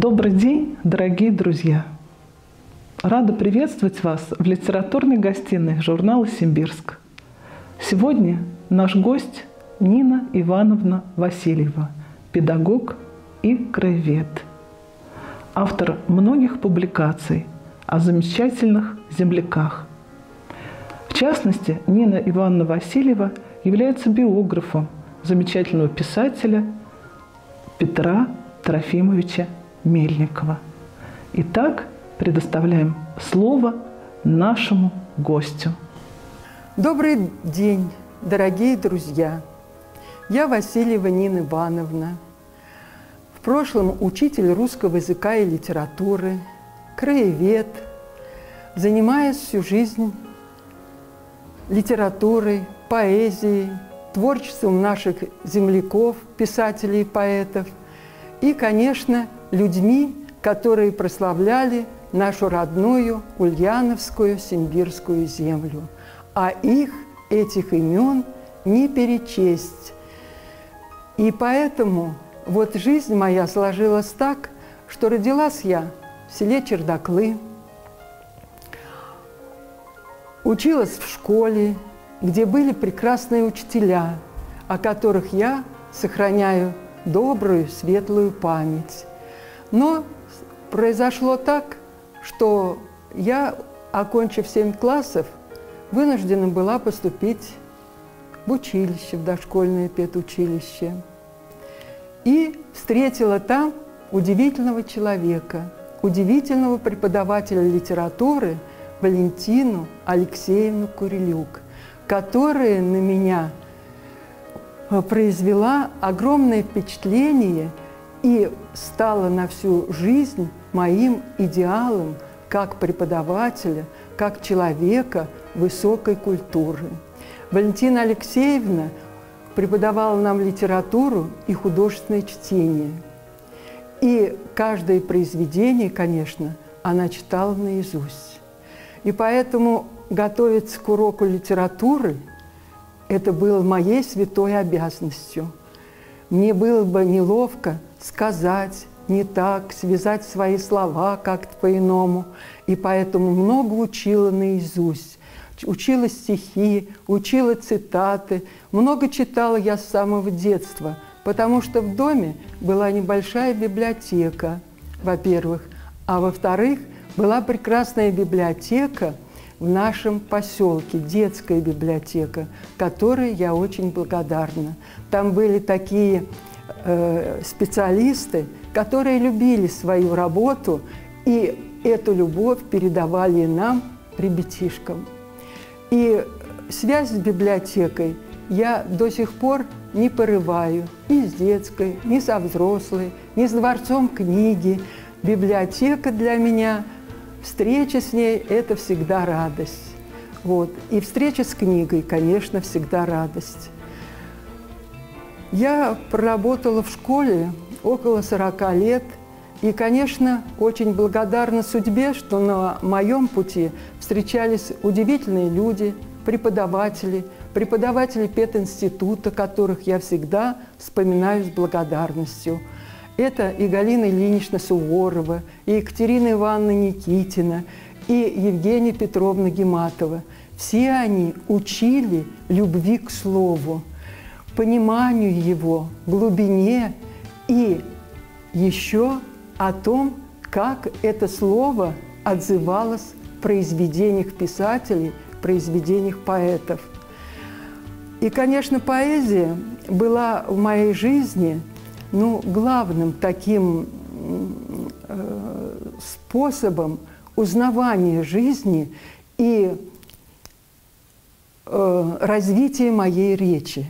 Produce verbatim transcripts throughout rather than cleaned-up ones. Добрый день, дорогие друзья! Рада приветствовать вас в литературной гостиной журнала «Симбирск». Сегодня наш гость Нина Ивановна Васильева, педагог и краевед, автор многих публикаций о замечательных земляках. В частности, Нина Ивановна Васильева является биографом замечательного писателя Петра Трофимовича Мельникова. Итак, предоставляем слово нашему гостю. Добрый день, дорогие друзья! Я Васильева Нина Ивановна, в прошлом учитель русского языка и литературы, краевед, занимаясь всю жизнь литературой, поэзией, творчеством наших земляков, писателей и поэтов, и, конечно, людьми, которые прославляли нашу родную Ульяновскую, Симбирскую землю. А их, этих имен, не перечесть. И поэтому вот жизнь моя сложилась так, что родилась я в селе Чердаклы, училась в школе, где были прекрасные учителя, о которых я сохраняю добрую, светлую память. Но произошло так, что я, окончив семь классов, вынуждена была поступить в училище, в дошкольное педучилище. И встретила там удивительного человека, удивительного преподавателя литературы Валентину Алексеевну Курилюк, которая на меня произвела огромное впечатление и стала на всю жизнь моим идеалом как преподавателя, как человека высокой культуры. Валентина Алексеевна преподавала нам литературу и художественное чтение. И каждое произведение, конечно, она читала наизусть. И поэтому готовиться к уроку литературы – это было моей святой обязанностью. Мне было бы неловко сказать не так, связать свои слова как-то по-иному. И поэтому много учила наизусть. Учила стихи, учила цитаты. Много читала я с самого детства, потому что в доме была небольшая библиотека, во-первых. А во-вторых, была прекрасная библиотека в нашем поселке, детская библиотека, которой я очень благодарна. Там были такие э, специалисты, которые любили свою работу, и эту любовь передавали нам, ребятишкам. И связь с библиотекой я до сих пор не порываю ни с детской, ни со взрослой, ни с дворцом книги. Библиотека для меня, встреча с ней – это всегда радость. Вот. И встреча с книгой, конечно, всегда радость. Я проработала в школе около сорока лет. И, конечно, очень благодарна судьбе, что на моем пути встречались удивительные люди, преподаватели, преподаватели пединститута, которых я всегда вспоминаю с благодарностью. Это и Галина Ильинична Суворова, и Екатерина Ивановна Никитина, и Евгения Петровна Гематова. Все они учили любви к слову, пониманию его, глубине и еще о том, как это слово отзывалось в произведениях писателей, в произведениях поэтов. И, конечно, поэзия была в моей жизни, ну, главным таким э, способом узнавания жизни и э, развития моей речи.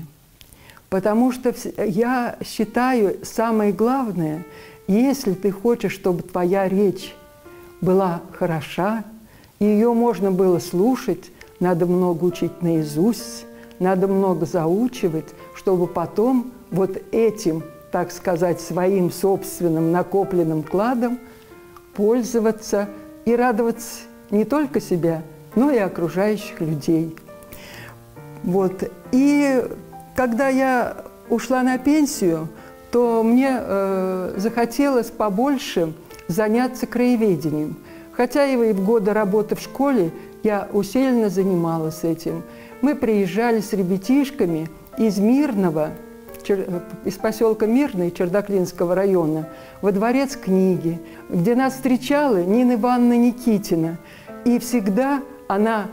Потому что я считаю, самое главное, если ты хочешь, чтобы твоя речь была хороша, ее можно было слушать, надо много учить наизусть, надо много заучивать, чтобы потом вот этим, так сказать, своим собственным накопленным кладом пользоваться и радовать не только себя, но и окружающих людей. Вот. И когда я ушла на пенсию, то мне э, захотелось побольше заняться краеведением. Хотя и в годы работы в школе я усиленно занималась этим. Мы приезжали с ребятишками из Мирного, из поселка Мирный Чердаклинского района, во дворец книги, где нас встречала Нина Ивановна Никитина. И всегда она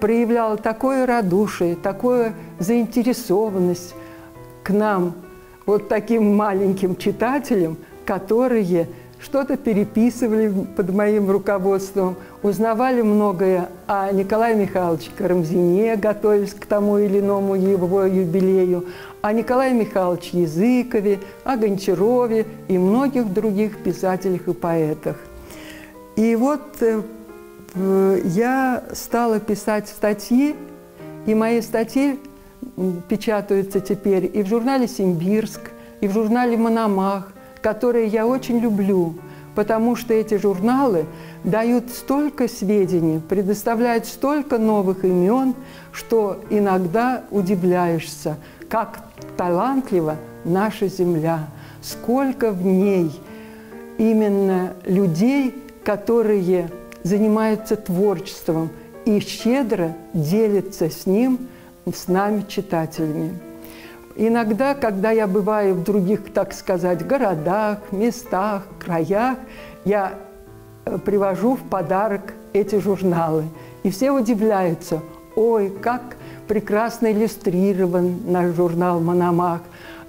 проявляла такое радушие, такую заинтересованность к нам, вот таким маленьким читателям, которые что-то переписывали под моим руководством, узнавали многое о Николае Михайловиче Карамзине, готовясь к тому или иному его юбилею, о Николае Михайловиче Языкове, о Гончарове и многих других писателях и поэтах. И вот э, я стала писать статьи, и мои статьи печатаются теперь и в журнале «Симбирск», и в журнале «Мономах», которые я очень люблю, потому что эти журналы дают столько сведений, предоставляют столько новых имен, что иногда удивляешься, как талантлива наша земля, сколько в ней именно людей, которые занимаются творчеством и щедро делятся с ним, с нами, читателями. Иногда, когда я бываю в других, так сказать, городах, местах, краях, я привожу в подарок эти журналы. И все удивляются, ой, как прекрасно иллюстрирован наш журнал «Мономах»,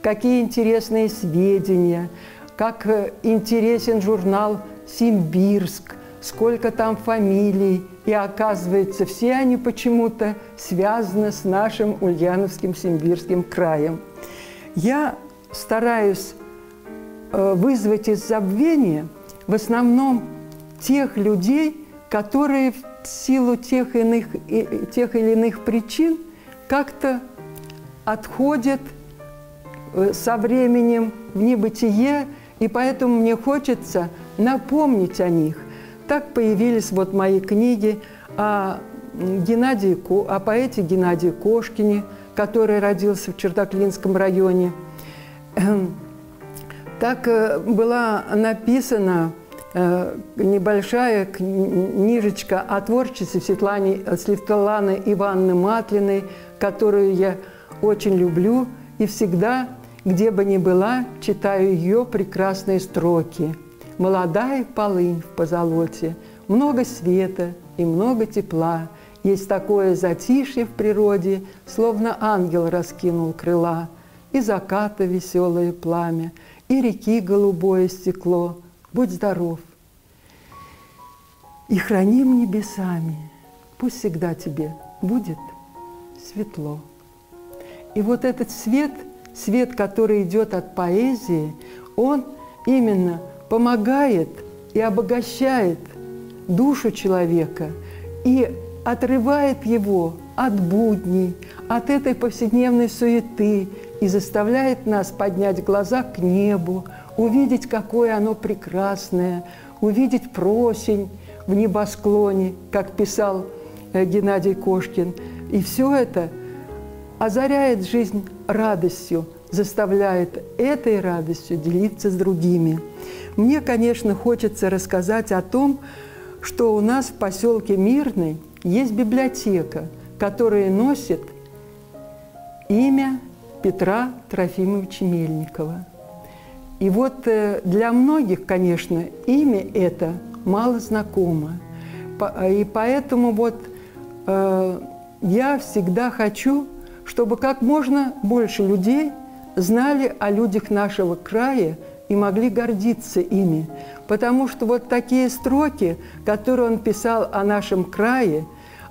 какие интересные сведения, как интересен журнал «Симбирск», сколько там фамилий. И оказывается, все они почему-то связаны с нашим Ульяновским Симбирским краем. Я стараюсь вызвать из забвения в основном тех людей, которые в силу тех, иных, тех или иных причин как-то отходят со временем в небытие, и поэтому мне хочется напомнить о них. Так появились вот мои книги о, Геннадии, о поэте Геннадии Кошкине, который родился в Чердаклинском районе. Так была написана небольшая книжечка о творчестве Светланы, Светланы Ивановны Матлиной, которую я очень люблю и всегда, где бы ни была, читаю ее прекрасные строки. «Молодая полынь в позолоте, много света и много тепла. Есть такое затишье в природе, словно ангел раскинул крыла. И заката веселое пламя, и реки голубое стекло. Будь здоров! И храним небесами, пусть всегда тебе будет светло». И вот этот свет, свет, который идет от поэзии, он именно помогает и обогащает душу человека и отрывает его от будней, от этой повседневной суеты и заставляет нас поднять глаза к небу, увидеть, какое оно прекрасное, увидеть просень в небосклоне, как писал Геннадий Кошкин. И все это озаряет жизнь радостью, заставляет этой радостью делиться с другими. Мне, конечно, хочется рассказать о том, что у нас в поселке Мирный есть библиотека, которая носит имя Петра Трофимовича Мельникова. И вот для многих, конечно, имя это мало знакомо. И поэтому вот э, я всегда хочу, чтобы как можно больше людей знали о людях нашего края и могли гордиться ими, потому что вот такие строки, которые он писал о нашем крае,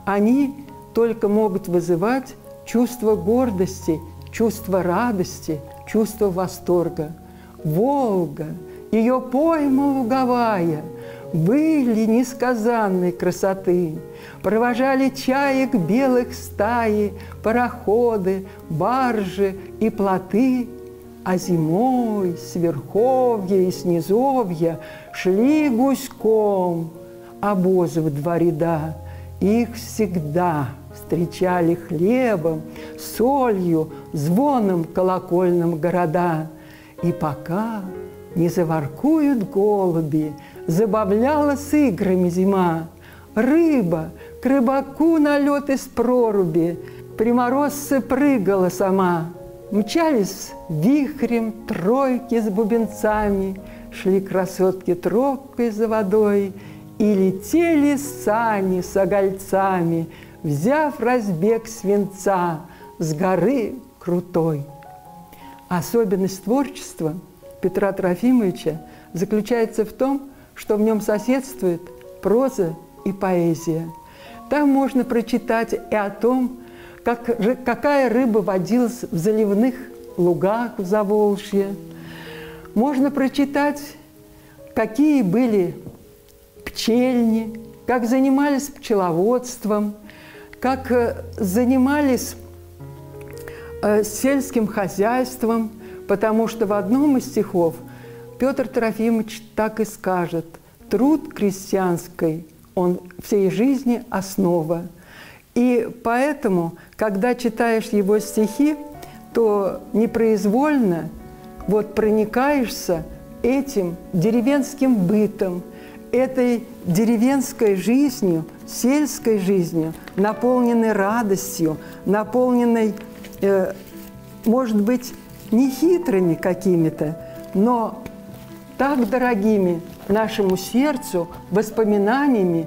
они только могут вызывать чувство гордости, чувство радости, чувство восторга. Волга, ее пойма луговая, были несказанной красоты, провожали чаек белых стаи, пароходы, баржи и плоты, а зимой с верховья и с низовья шли гуськом обозы в два ряда. Их всегда встречали хлебом, солью, звоном колокольным города. И пока не заворкуют голуби, забавлялась играми зима. Рыба к рыбаку на лед из проруби, приморозце прыгала сама. Мчались вихрем тройки с бубенцами, шли красотки тропкой за водой, и летели сани с огольцами, взяв разбег свинца с горы крутой. Особенность творчества Петра Трофимовича заключается в том, что в нем соседствует проза и поэзия. Там можно прочитать и о том, как, какая рыба водилась в заливных лугах в Заволжье. Можно прочитать, какие были пчельни, как занимались пчеловодством, как занимались сельским хозяйством, потому что в одном из стихов Петр Трофимович так и скажет: «Труд крестьянской, он всей жизни основа». И поэтому, когда читаешь его стихи, то непроизвольно вот проникаешься этим деревенским бытом, этой деревенской жизнью, сельской жизнью, наполненной радостью, наполненной, э, может быть, нехитрыми какими-то, но так дорогими нашему сердцу воспоминаниями,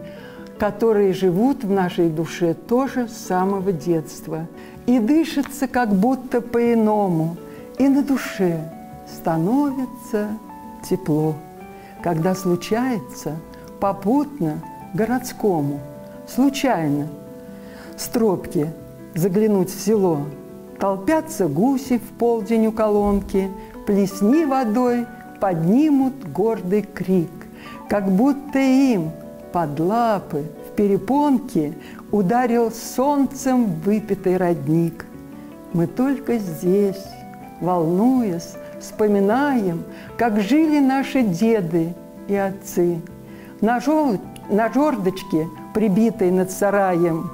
которые живут в нашей душе тоже с самого детства. И дышится как будто по-иному, и на душе становится тепло, когда случается попутно городскому, случайно, с тропки заглянуть в село. Толпятся гуси в полдень у колонки, плесни водой поднимут гордый крик, как будто им под лапы в перепонке ударил солнцем выпитый родник. Мы только здесь, волнуясь, вспоминаем, как жили наши деды и отцы. На жердочке, прибитой над сараем,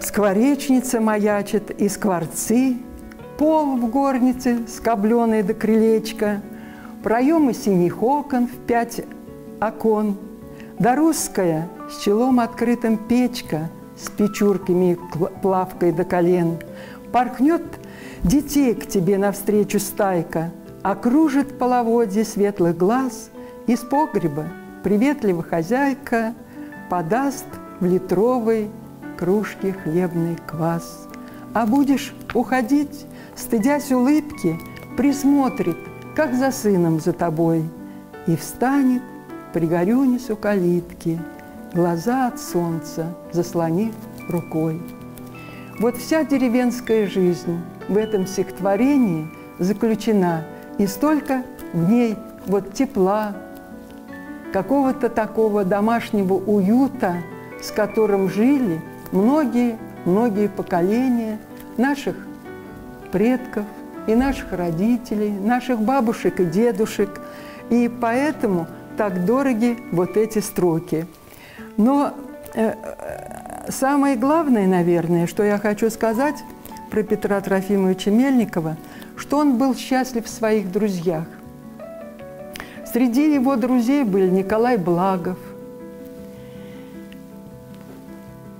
скворечница маячит и скворцы, пол в горнице скобленый до крылечка, проемы синих окон в пять окон, да русская с челом открытым печка с печурками и плавкой до колен. Поркнет детей к тебе навстречу стайка, окружит половодье светлых глаз, из погреба приветлива хозяйка подаст в литровой кружке хлебный квас. А будешь уходить, стыдясь улыбки, присмотрит, как за сыном за тобой, и встанет, пригорюнись у калитки, глаза от солнца заслонив рукой. Вот вся деревенская жизнь в этом стихотворении заключена, и столько в ней вот тепла, какого-то такого домашнего уюта, с которым жили многие-многие поколения наших предков и наших родителей, наших бабушек и дедушек. И поэтому так дороги вот эти строки. Но э, самое главное, наверное, что я хочу сказать про Петра Трофимовича Мельникова, что он был счастлив в своих друзьях. Среди его друзей были Николай Благов,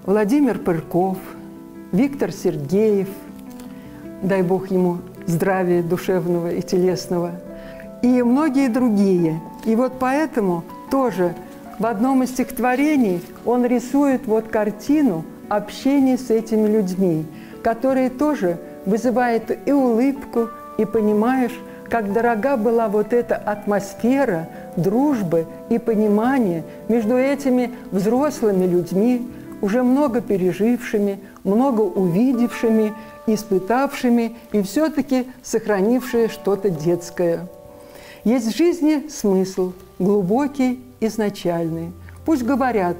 Владимир Пырков, Виктор Сергеев, дай бог ему здравия душевного и телесного, и многие другие. И вот поэтому тоже в одном из стихотворений он рисует вот картину общения с этими людьми, которая тоже вызывает и улыбку, и понимаешь, как дорога была вот эта атмосфера дружбы и понимания между этими взрослыми людьми, уже много пережившими, много увидевшими, испытавшими и все-таки сохранившие что-то детское. Есть в жизни смысл глубокий, изначальный. Пусть говорят,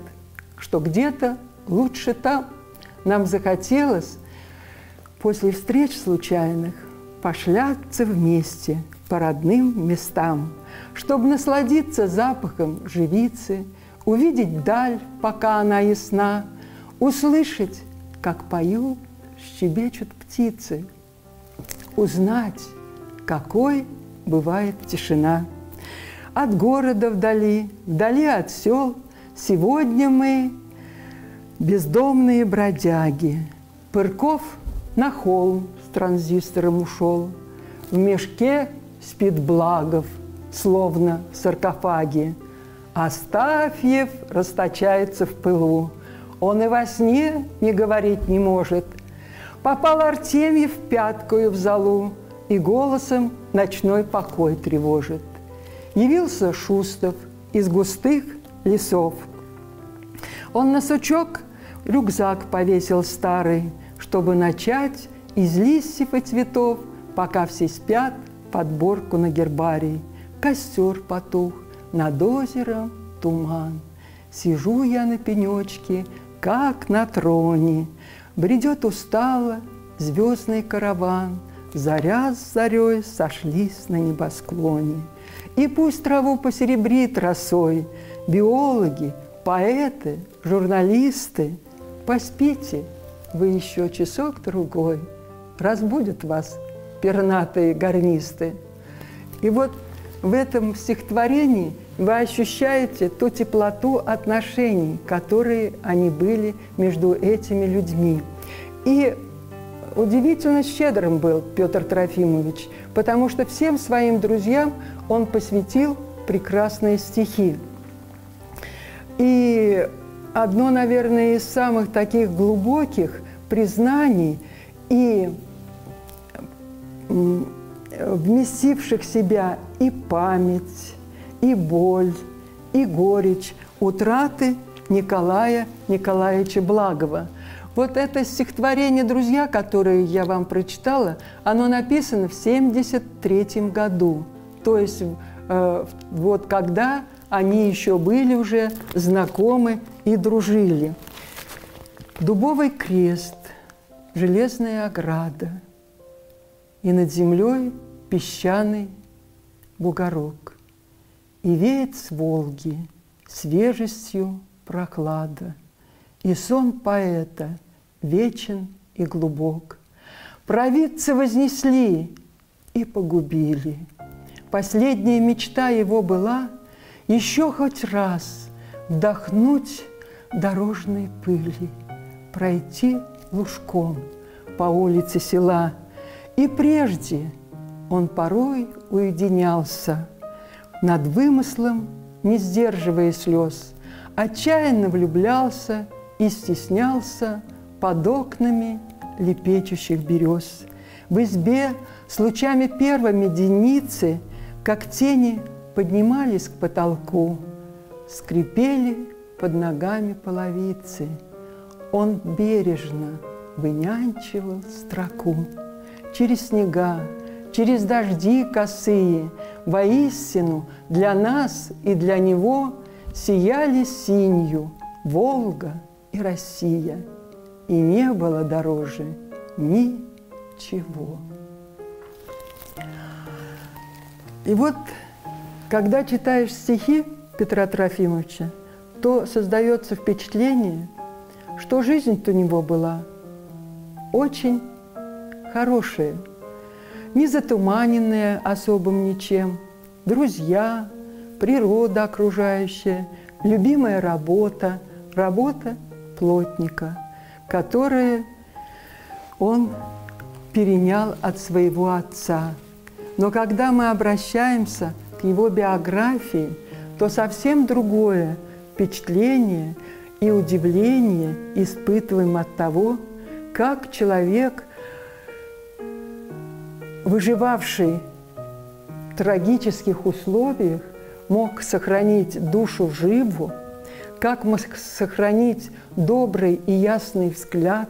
что где-то лучше там. Нам захотелось после встреч случайных пошляться вместе по родным местам, чтобы насладиться запахом живицы, увидеть даль, пока она ясна, услышать, как поют, щебечут птицы, узнать, какой бывает тишина. От города вдали, вдали от сел, сегодня мы бездомные бродяги. Пырков на холм с транзистором ушел, в мешке спит Благов, словно в саркофаге. Астафьев расточается в пылу, он и во сне не говорить не может. Попал Артемьев пяткою в золу и голосом ночной покой тревожит. Явился Шустов из густых лесов. Он на сучок рюкзак повесил старый, чтобы начать из листьев и цветов, пока все спят, подборку на гербарий. Костер потух, над озером туман. Сижу я на пенечке, как на троне. Бредет устало звездный караван. Заря с зарей сошлись на небосклоне. И пусть траву посеребрит росой биологи, поэты, журналисты. Поспите вы еще часок-другой. Разбудят вас пернатые гарнисты. И вот в этом стихотворении вы ощущаете ту теплоту отношений, которые они были между этими людьми. И удивительно щедрым был Петр Трофимович, потому что всем своим друзьям он посвятил прекрасные стихи. И одно, наверное, из самых таких глубоких признаний и вместивших в себя и память, и боль, и горечь утраты Николая Николаевича Благова. Вот это стихотворение, друзья, которое я вам прочитала, оно написано в семьдесят третьем году. То есть э, вот когда они еще были уже знакомы и дружили. Дубовый крест, железная ограда, и над землей песчаный бугорок, и веет с Волги свежестью прохлада, и сон поэта вечен и глубок. Провидца вознесли и погубили. Последняя мечта его была еще хоть раз вдохнуть дорожной пыли, пройти лужком по улице села. И прежде он порой уединялся, над вымыслом не сдерживая слез, отчаянно влюблялся и стеснялся под окнами лепечущих берез. В избе с лучами первыми деницы, как тени, поднимались к потолку, скрипели под ногами половицы. Он бережно вынянчивал строку. Через снега, через дожди косые, воистину для нас и для него сияли синью Волга и Россия, и не было дороже ничего. И вот, когда читаешь стихи Петра Трофимовича, то создается впечатление, что жизнь-то у него была очень хорошие, не затуманенные особым ничем, друзья, природа окружающая, любимая работа, работа плотника, которую он перенял от своего отца. Но когда мы обращаемся к его биографии, то совсем другое впечатление и удивление испытываем от того, как человек, выживавший в трагических условиях, мог сохранить душу живу, как мог сохранить добрый и ясный взгляд,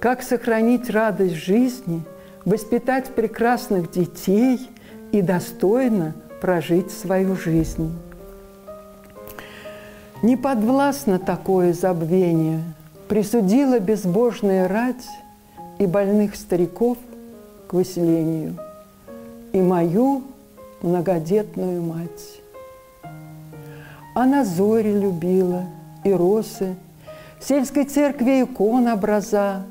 как сохранить радость жизни, воспитать прекрасных детей и достойно прожить свою жизнь. Не подвластно такое забвение, присудила безбожная рать и больных стариков к выселению, и мою многодетную мать. Она зори любила и росы, в сельской церкви икон образа,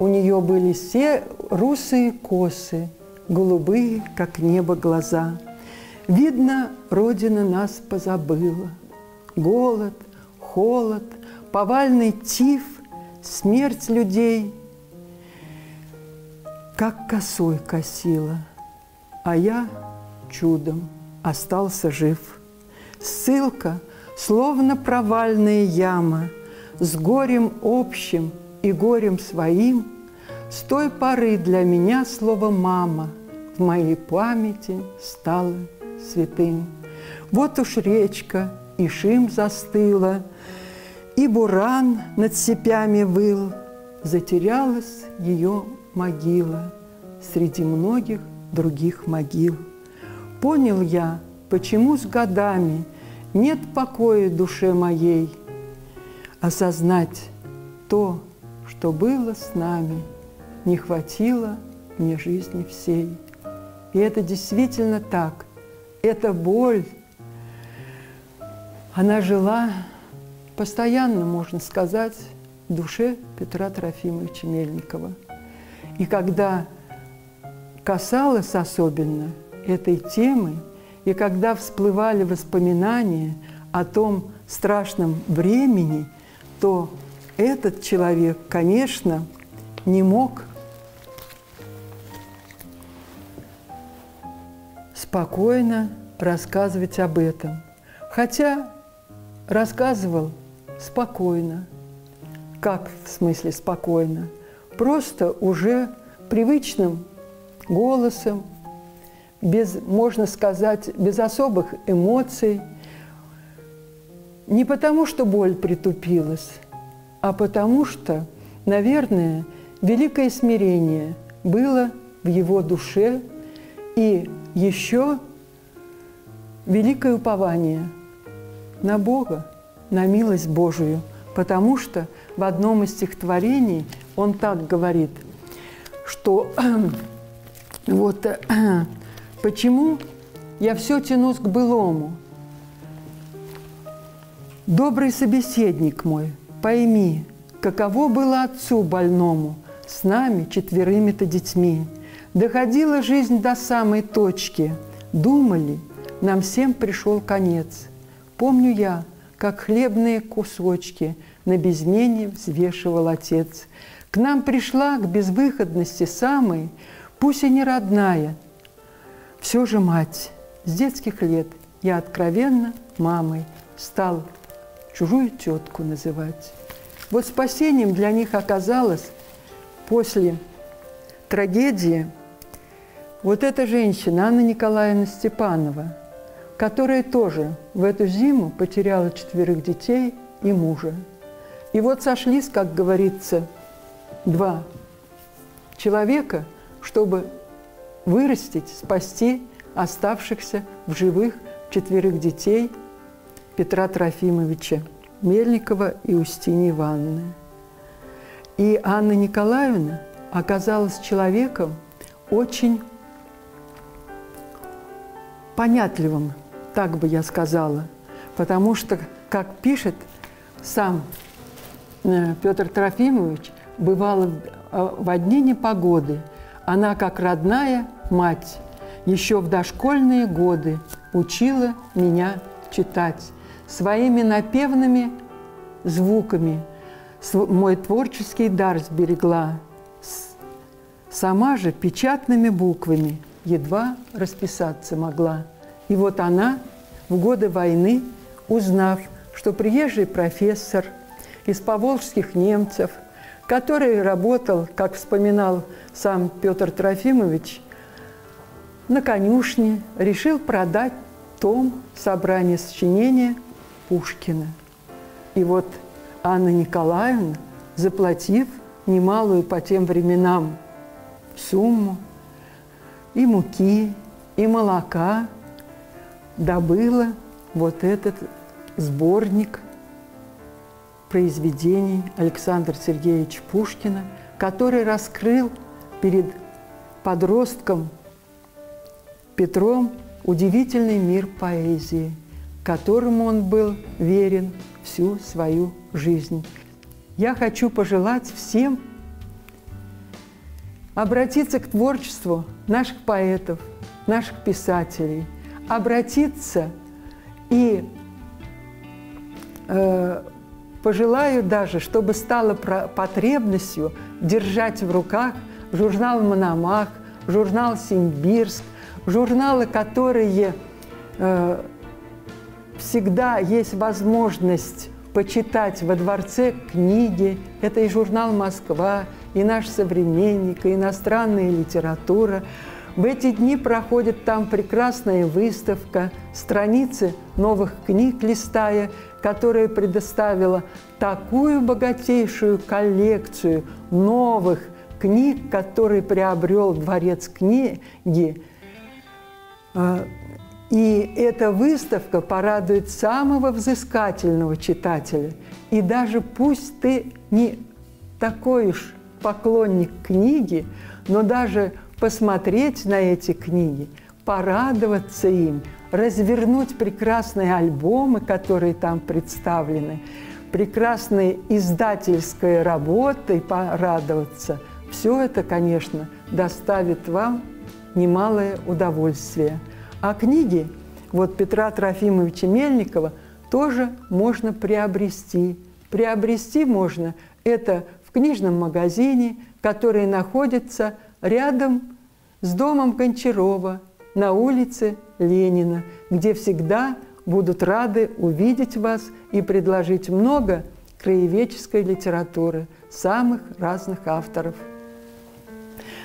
у нее были все русые косы, голубые, как небо, глаза. Видно, Родина нас позабыла. Голод, холод, повальный тиф, смерть людей, как косой косила. А я чудом остался жив. Ссылка, словно провальная яма, с горем общим и горем своим, с той поры для меня слово «мама» в моей памяти стало святым. Вот уж речка Ишим застыла, и буран над степями выл, затерялась ее могила среди многих других могил. Понял я, почему с годами нет покоя душе моей, осознать то, что было с нами, не хватило мне жизни всей. И это действительно так. Эта боль, она жила постоянно, можно сказать, в душе Петра Трофимовича Мельникова. И когда касалась особенно этой темы, и когда всплывали воспоминания о том страшном времени, то этот человек, конечно, не мог спокойно рассказывать об этом. Хотя рассказывал спокойно. Как в смысле спокойно? Просто уже привычным голосом, без, можно сказать, без особых эмоций. Не потому, что боль притупилась, а потому что, наверное, великое смирение было в его душе, и еще великое упование на Бога, на милость Божию, потому что в одном из стихотворений он так говорит, что вот почему я все тянусь к былому. Добрый собеседник мой, пойми, каково было отцу больному с нами четверыми-то детьми. Доходила жизнь до самой точки. Думали, нам всем пришел конец. Помню я, как хлебные кусочки на безмене взвешивал отец. К нам пришла к безвыходности самой, пусть и не родная, все же мать. С детских лет я откровенно мамой стал чужую тетку называть. Вот спасением для них оказалось после трагедии вот эта женщина, Анна Николаевна Степанова, которая тоже в эту зиму потеряла четверых детей и мужа. И вот сошлись, как говорится, два человека, чтобы вырастить, спасти оставшихся в живых четверых детей Петра Трофимовича Мельникова и Устиньи Ивановны. И Анна Николаевна оказалась человеком очень понятливым, так бы я сказала, потому что, как пишет сам Петр Трофимович, бывало в одни непогоды, она, как родная мать, еще в дошкольные годы учила меня читать. Своими напевными звуками мой творческий дар сберегла. Сама же печатными буквами едва расписаться могла. И вот она в годы войны, узнав, что приезжий профессор из поволжских немцев, который работал, как вспоминал сам Петр Трофимович, на конюшне, решил продать том собрания сочинения Пушкина. И вот Анна Николаевна, заплатив немалую по тем временам сумму и муки, и молока, добыла вот этот сборник произведений Александра Сергеевича Пушкина, который раскрыл перед подростком Петром удивительный мир поэзии, которому он был верен всю свою жизнь. Я хочу пожелать всем обратиться к творчеству наших поэтов, наших писателей, обратиться и э, пожелаю даже, чтобы стало потребностью держать в руках журнал «Мономах», журнал «Симбирск», журналы, которые э, всегда есть возможность почитать во дворце книги. Это и журнал «Москва», и «Наш современник», и иностранная литература. В эти дни проходит там прекрасная выставка, страницы новых книг листая, которая предоставила такую богатейшую коллекцию новых книг, которые приобрел дворец книги. И эта выставка порадует самого взыскательного читателя. И даже пусть ты не такой уж поклонник книги, но даже посмотреть на эти книги, порадоваться им, развернуть прекрасные альбомы, которые там представлены, прекрасные издательские работы, порадоваться. Все это, конечно, доставит вам немалое удовольствие. А книги вот Петра Трофимовича Мельникова тоже можно приобрести. Приобрести можно это в книжном магазине, который находится рядом с домом Кончарова на улице Ленина, где всегда будут рады увидеть вас и предложить много краеведческой литературы самых разных авторов.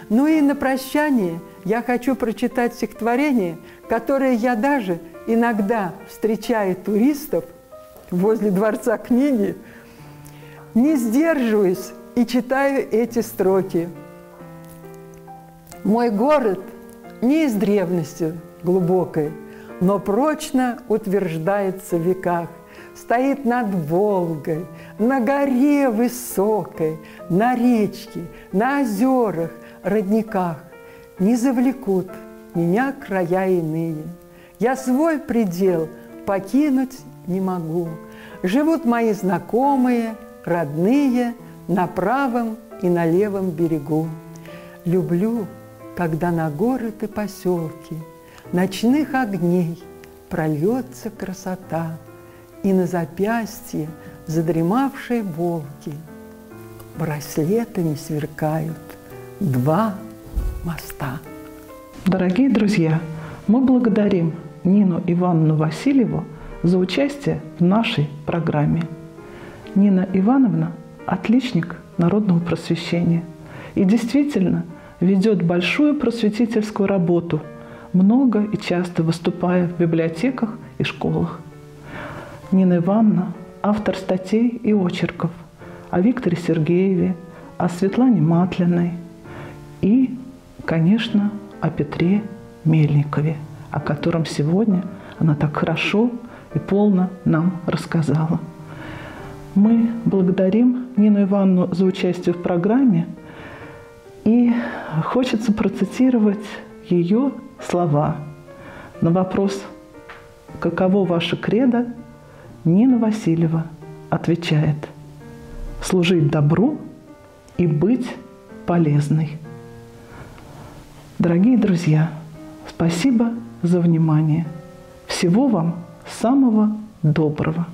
Ну и на прощание я хочу прочитать стихотворение, которое я даже иногда встречаю туристов возле Дворца книги, не сдерживаюсь и читаю эти строки. Мой город не из древности глубокой, но прочно утверждается в веках. Стоит над Волгой, на горе высокой, на речке, на озерах, родниках. Не завлекут меня края иные. Я свой предел покинуть не могу. Живут мои знакомые, родные, на правом и на левом берегу. Люблю, когда на город и поселки ночных огней прольется красота, и на запястье задремавшие волки браслетами сверкают два моста. Дорогие друзья, мы благодарим Нину Ивановну Васильеву за участие в нашей программе. Нина Ивановна – отличник народного просвещения и действительно ведет большую просветительскую работу, много и часто выступая в библиотеках и школах. Нина Ивановна – автор статей и очерков о Викторе Сергееве, о Светлане Матлиной и, конечно, о Петре Мельникове, о котором сегодня она так хорошо и полно нам рассказала. Мы благодарим Нину Ивановну за участие в программе, и хочется процитировать ее слова. На вопрос «Каково ваше кредо?» Нина Васильева отвечает: «Служить добру и быть полезной». Дорогие друзья, спасибо за внимание. Всего вам самого доброго.